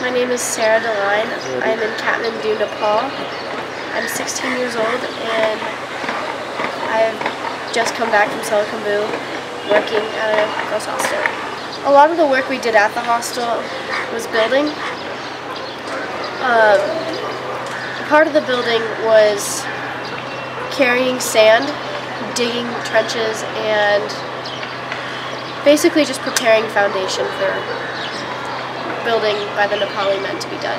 My name is Sarah DeLine. I'm in Kathmandu, Nepal. I'm 16 years old and I've just come back from Solukhumbu working at a girls' hostel. A lot of the work we did at the hostel was building. Part of the building was carrying sand, digging trenches, and basically just preparing foundation for building by the Nepali men to be done.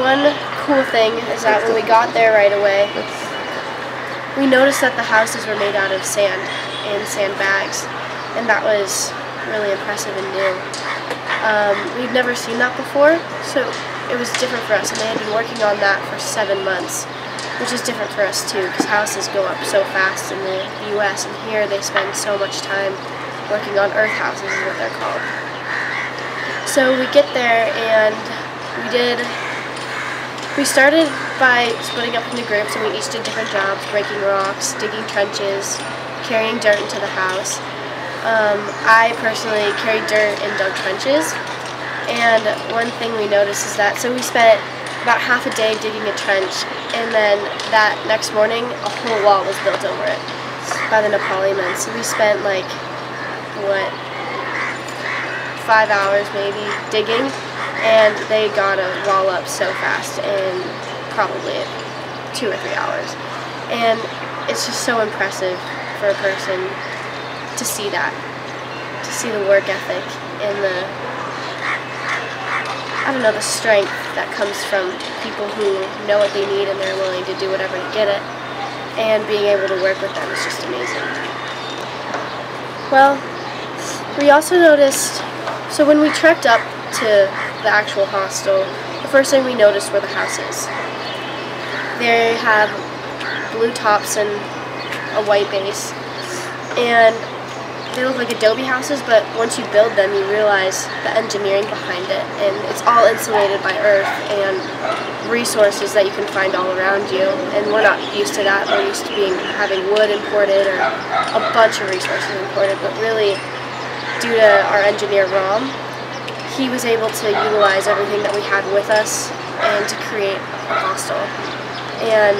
One cool thing is that when we got there right away, we noticed that the houses were made out of sand and sandbags, and that was really impressive and new. We'd never seen that before, so it was different for us, and they had been working on that for 7 months. Which is different for us too, because houses go up so fast in the US, and here they spend so much time working on earth houses, is what they're called. So we get there and we started by splitting up into groups, and we each did different jobs, breaking rocks, digging trenches, carrying dirt into the house. I personally carried dirt and dug trenches, and one thing we noticed is that, so we spent about half a day digging a trench, and then that next morning a whole wall was built over it by the Nepali men. So we spent like, what, 5 hours maybe digging, and they got a wall up so fast in probably 2 or 3 hours. And it's just so impressive for a person to see that, to see the work ethic and the, I don't know, the strength that comes from people who know what they need and they're willing to do whatever to get it, and being able to work with them is just amazing. Well, we also noticed, so when we trekked up to the actual hostel, the first thing we noticed were the houses. They have blue tops and a white base, and they look like adobe houses, but once you build them you realize the engineering behind it, and it's all insulated by earth and resources that you can find all around you, and we're not used to that. We're used to having wood imported or a bunch of resources imported, but really due to our engineer Rom, he was able to utilize everything that we had with us and to create a hostel. And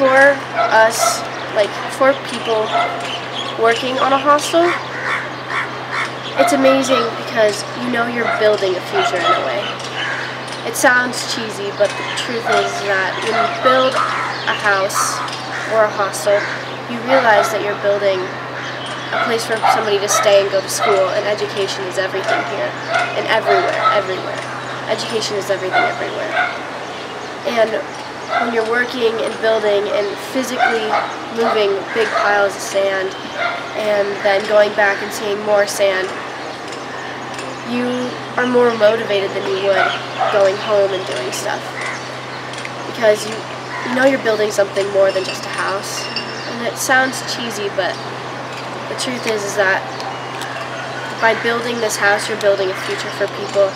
for us, like for people working on a hostel, it's amazing because you know you're building a future in a way. It sounds cheesy, but the truth is that when you build a house or a hostel, you realize that you're building a place for somebody to stay and go to school, and education is everything here, and everywhere. Education is everything everywhere. And when you're working and building and physically moving big piles of sand and then going back and seeing more sand, you are more motivated than you would going home and doing stuff, because you know you're building something more than just a house. And it sounds cheesy, but the truth is that by building this house you're building a future for people,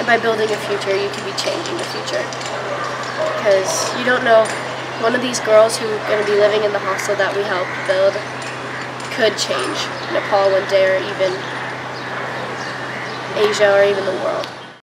and by building a future you can be changing the future. Because you don't know, one of these girls who are going to be living in the hostel that we helped build could change Nepal one day, or even Asia, or even the world.